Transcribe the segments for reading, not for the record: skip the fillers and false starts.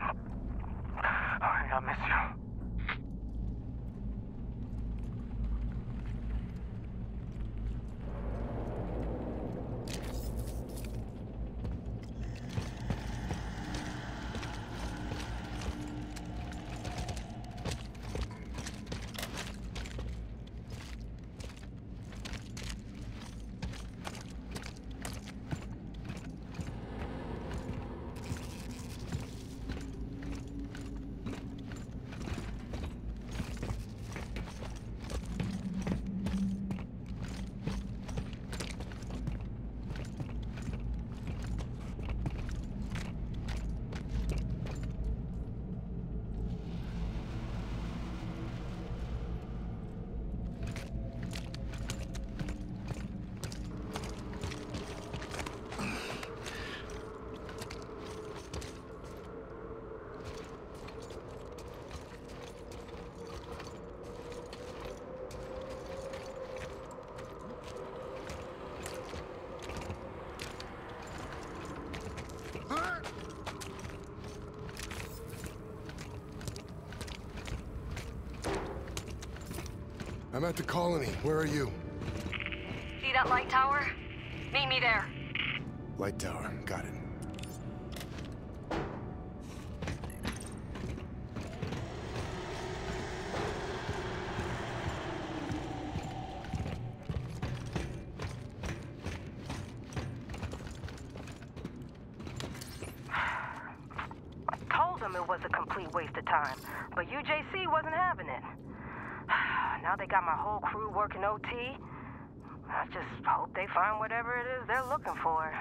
down. Honey, I miss you. I'm at the colony. Where are you? See that light tower? Meet me there. Light tower. Got it. Told them it was a complete waste of time, but UJC wasn't having it. Now they got my whole crew working OT. I just hope they find whatever it is they're looking for.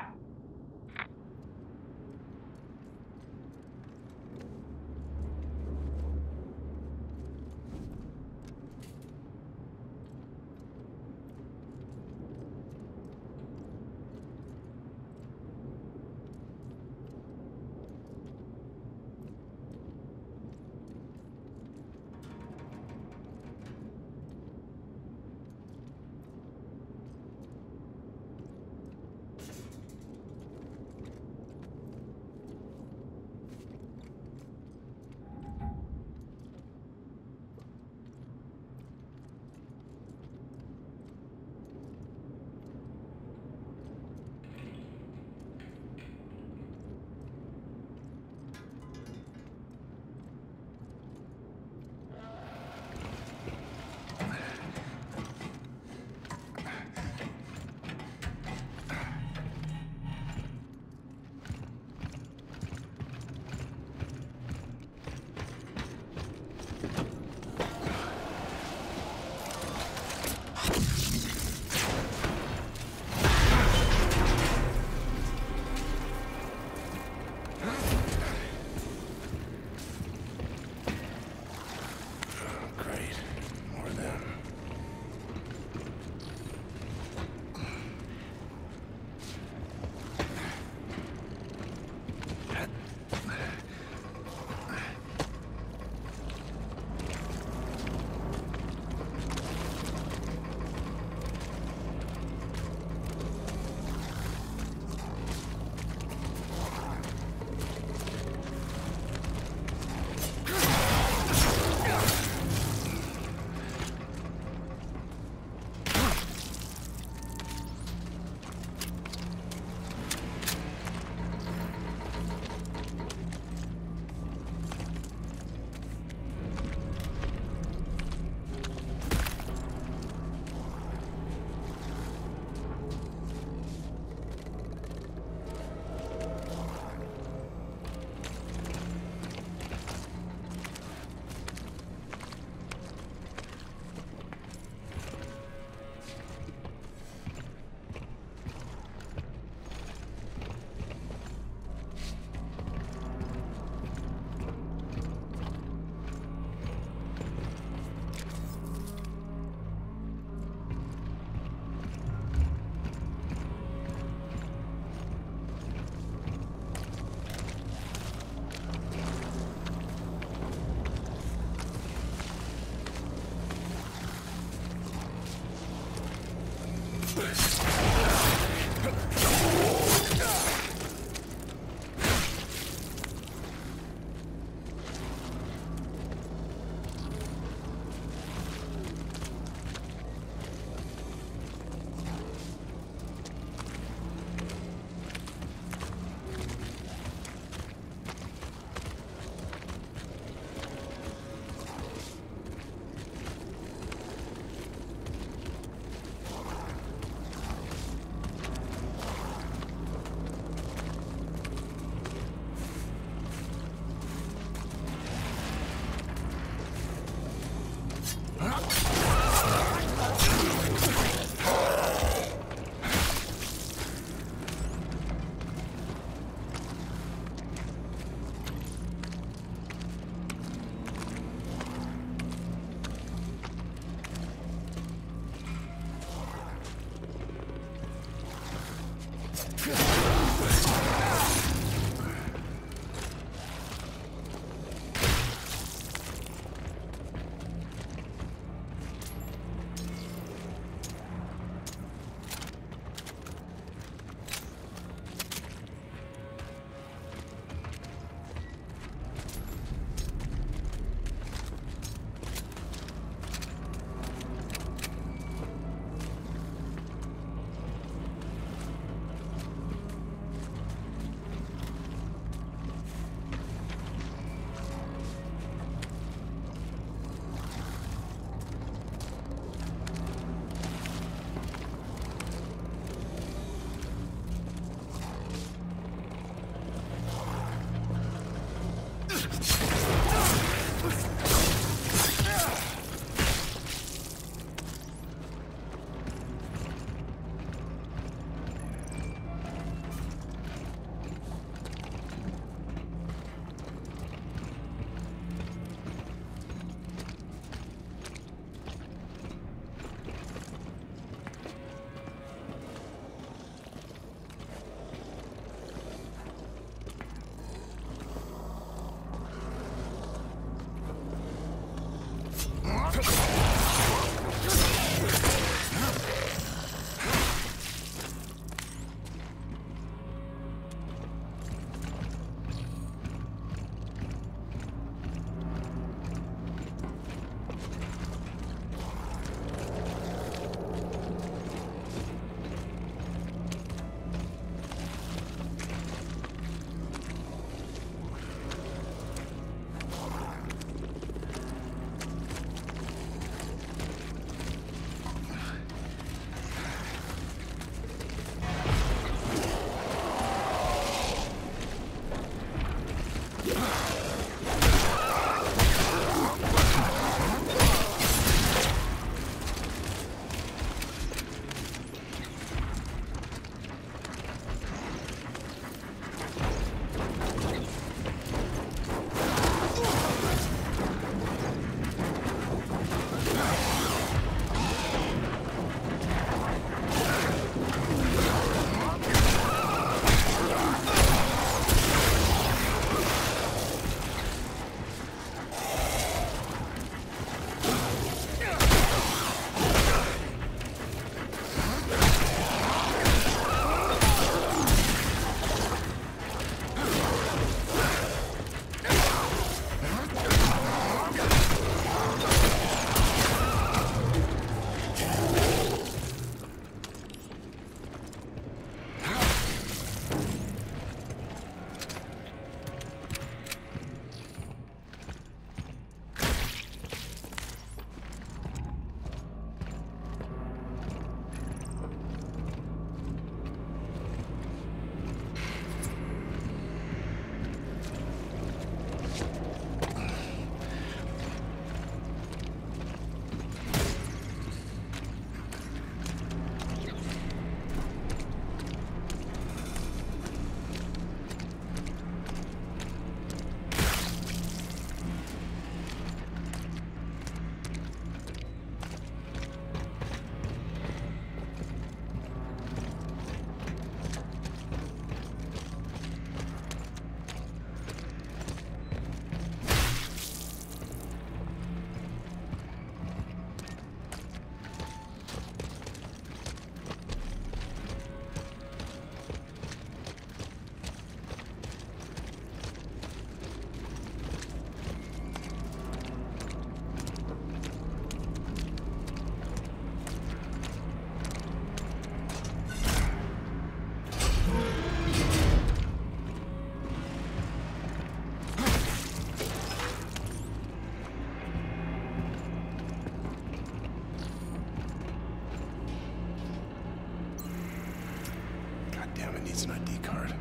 needs an ID card.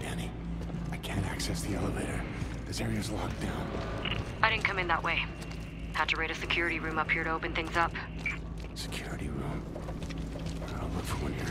Danny, I can't access the elevator. This area's locked down. I didn't come in that way. Had to raid a security room up here to open things up. Security room? I'll look for one here.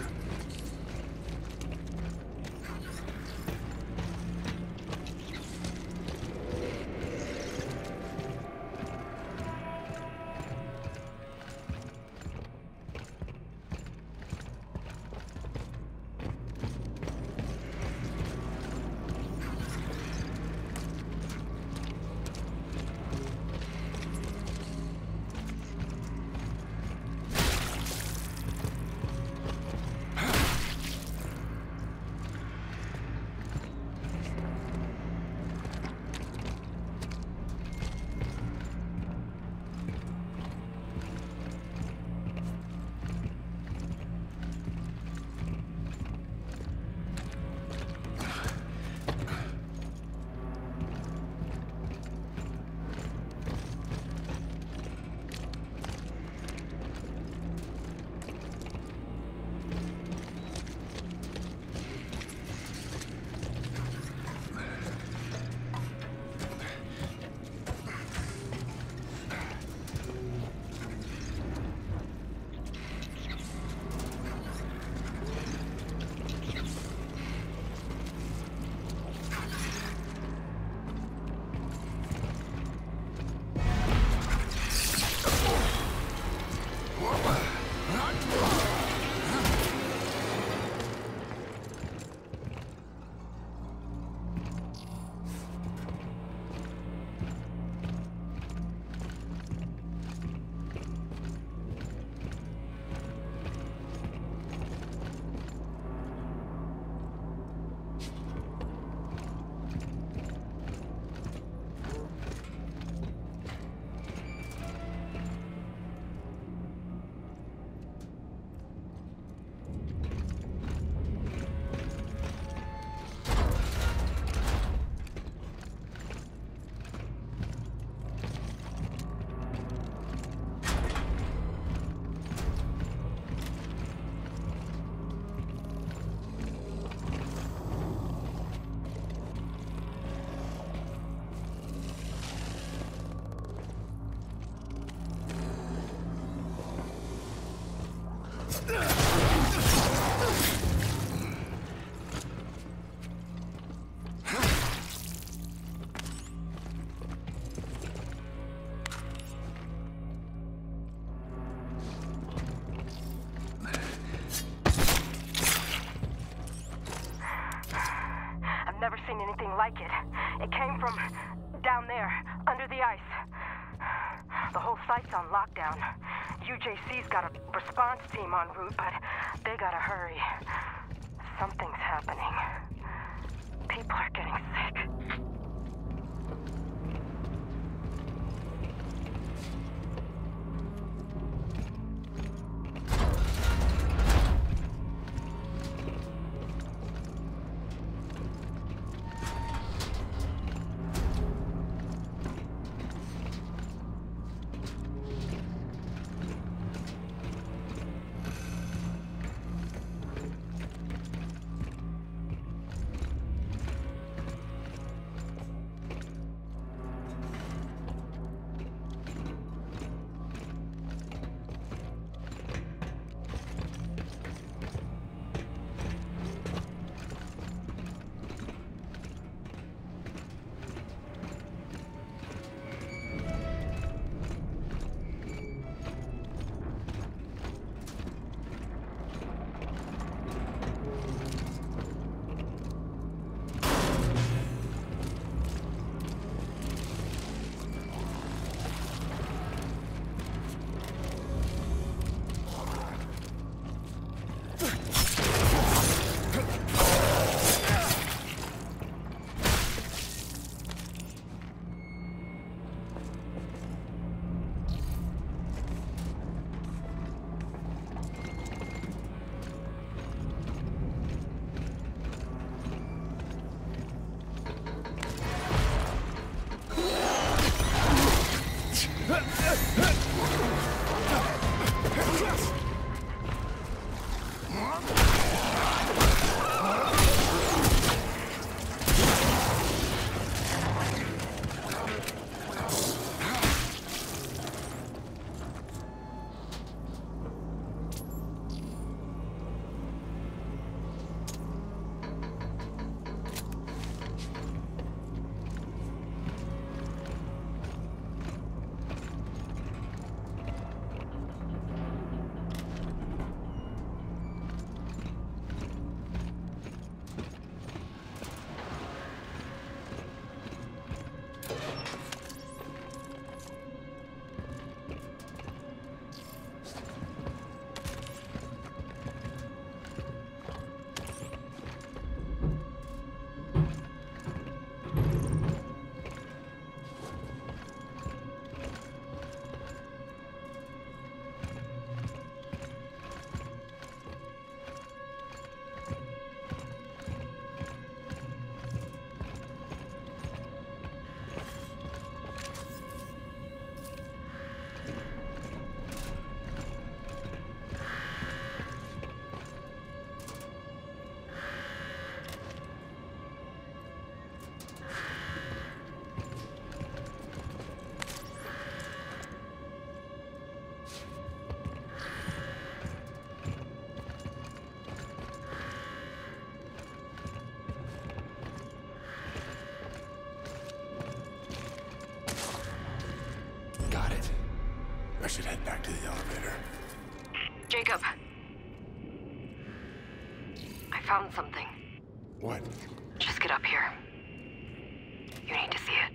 It came from down there, under the ice. The whole site's on lockdown. UJC's got a response team en route, but they gotta hurry. Something's happening. People are getting sick. should head back to the elevator. Jacob. I found something. What? Just get up here. You need to see it.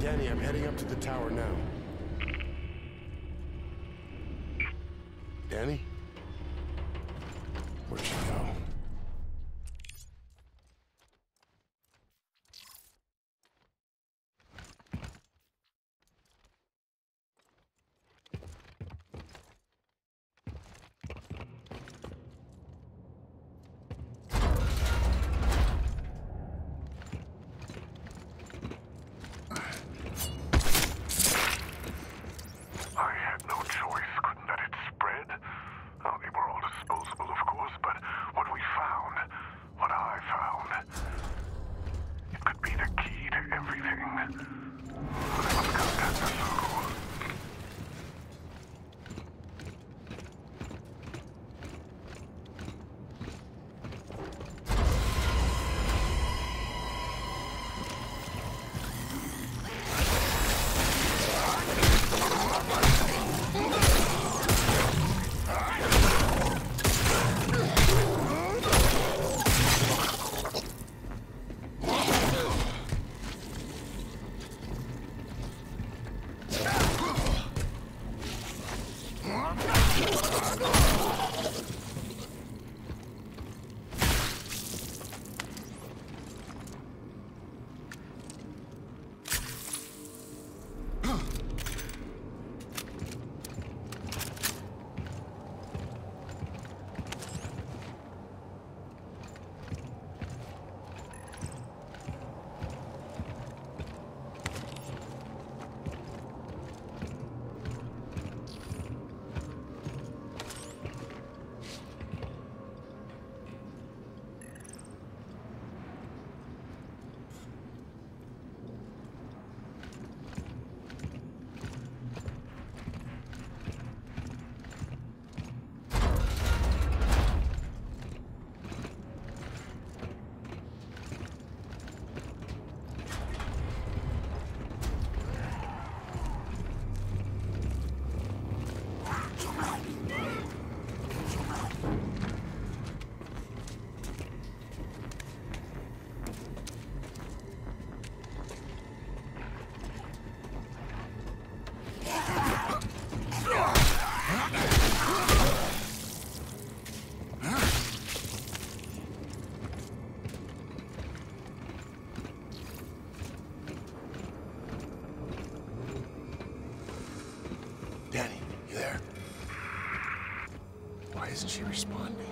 Danny, I'm heading up to the tower now. Danny? Where'd she go? there? Why isn't she responding?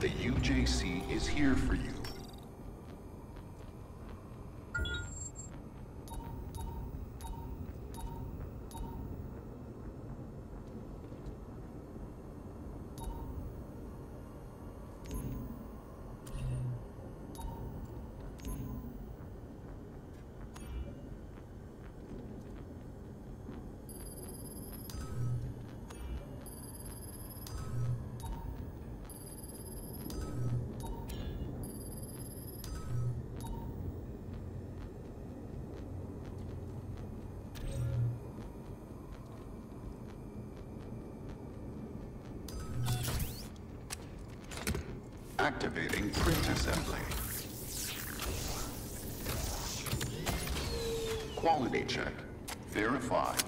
The UJC is here for you. Activating print assembly. Quality check. Verified.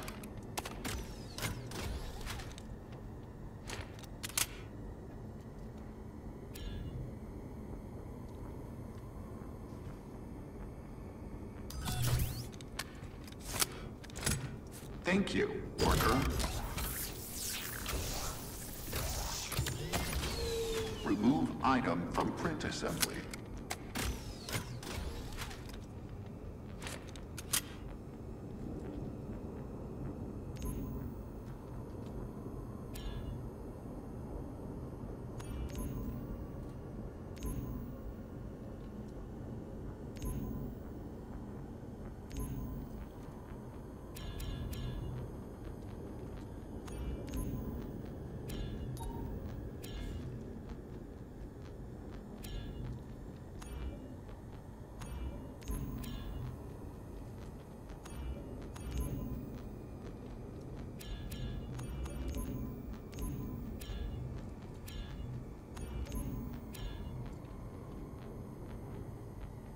Thank you, worker. Remove item from print assembly.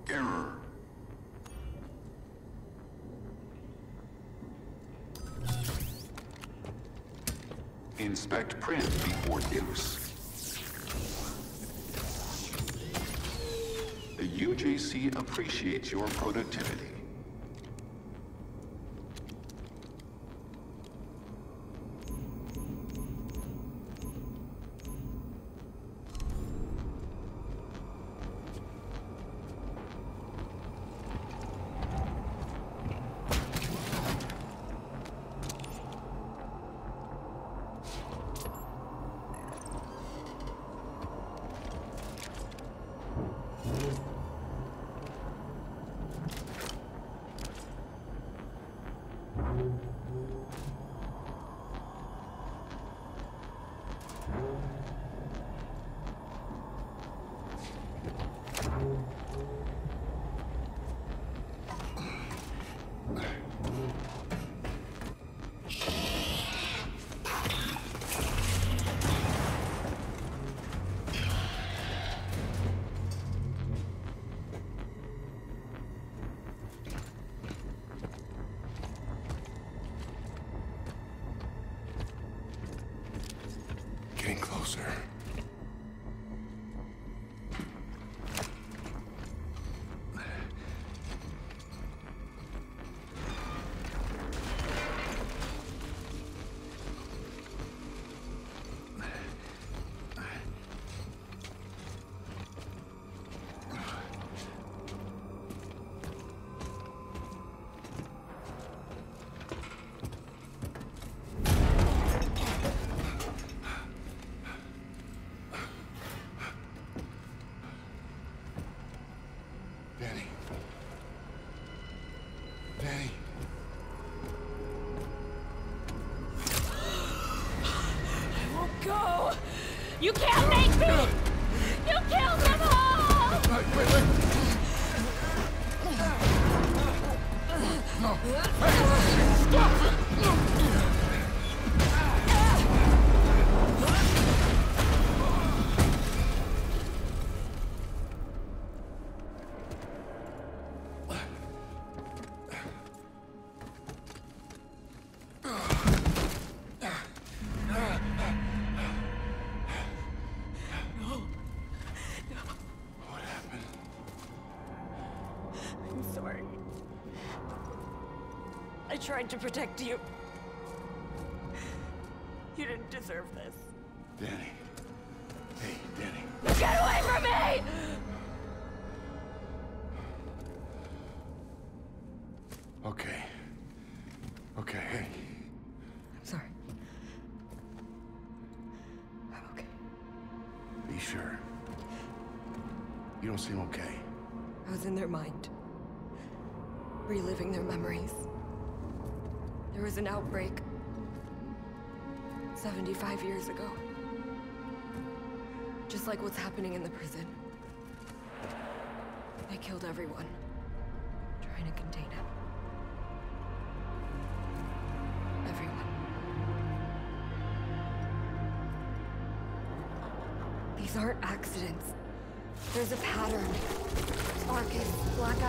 Error. Inspect print before use. The UJC appreciates your productivity. You can't make me! You killed them all! Wait. No. Hey, stop! To protect you. You didn't deserve this. Danny. Hey, Danny. Get away from me! Okay. Okay, hey. I'm sorry. I'm okay. Are you sure? You don't seem okay. I was in their mind. Reliving their memories. There was an outbreak 75 years ago. Just like what's happening in the prison. They killed everyone, trying to contain it. Everyone. These aren't accidents. There's a pattern. Arcus, Black